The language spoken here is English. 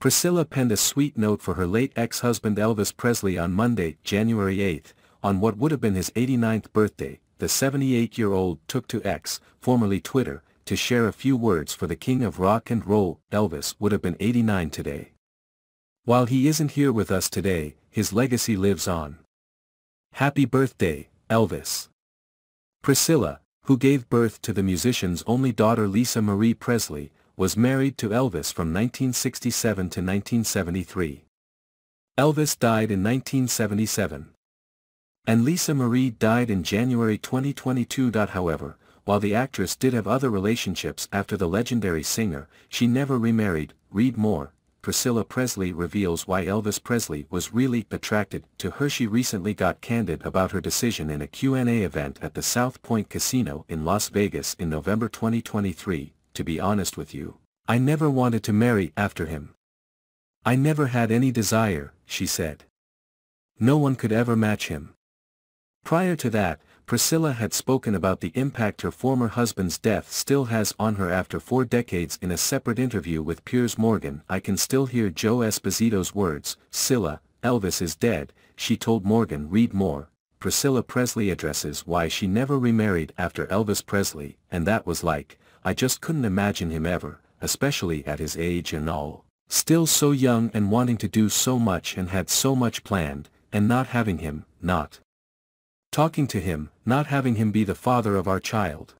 Priscilla penned a sweet note for her late ex-husband Elvis Presley on Monday, January 8, on what would have been his 89th birthday. The 78-year-old took to X, formerly Twitter, to share a few words for the king of rock and roll. Elvis would have been 89 today. While he isn't here with us today, his legacy lives on. Happy birthday, Elvis. Priscilla, who gave birth to the musician's only daughter Lisa Marie Presley, was married to Elvis from 1967 to 1973. Elvis died in 1977. And Lisa Marie died in January 2022. However, while the actress did have other relationships after the legendary singer, she never remarried. Read more. Priscilla Presley reveals why Elvis Presley was really attracted to her. She recently got candid about her decision in a Q&A event at the South Point Casino in Las Vegas in November 2023, "To be honest with you, I never wanted to marry after him. I never had any desire," she said. "No one could ever match him." Prior to that, Priscilla had spoken about the impact her former husband's death still has on her after 4 decades in a separate interview with Piers Morgan. "I can still hear Joe Esposito's words, 'Silla, Elvis is dead,'" she told Morgan. Read more. Priscilla Presley addresses why she never remarried after Elvis Presley, and that was like, "I just couldn't imagine him ever, especially at his age and all. Still so young and wanting to do so much and had so much planned, and not having him, not talking to him, not having him be the father of our child."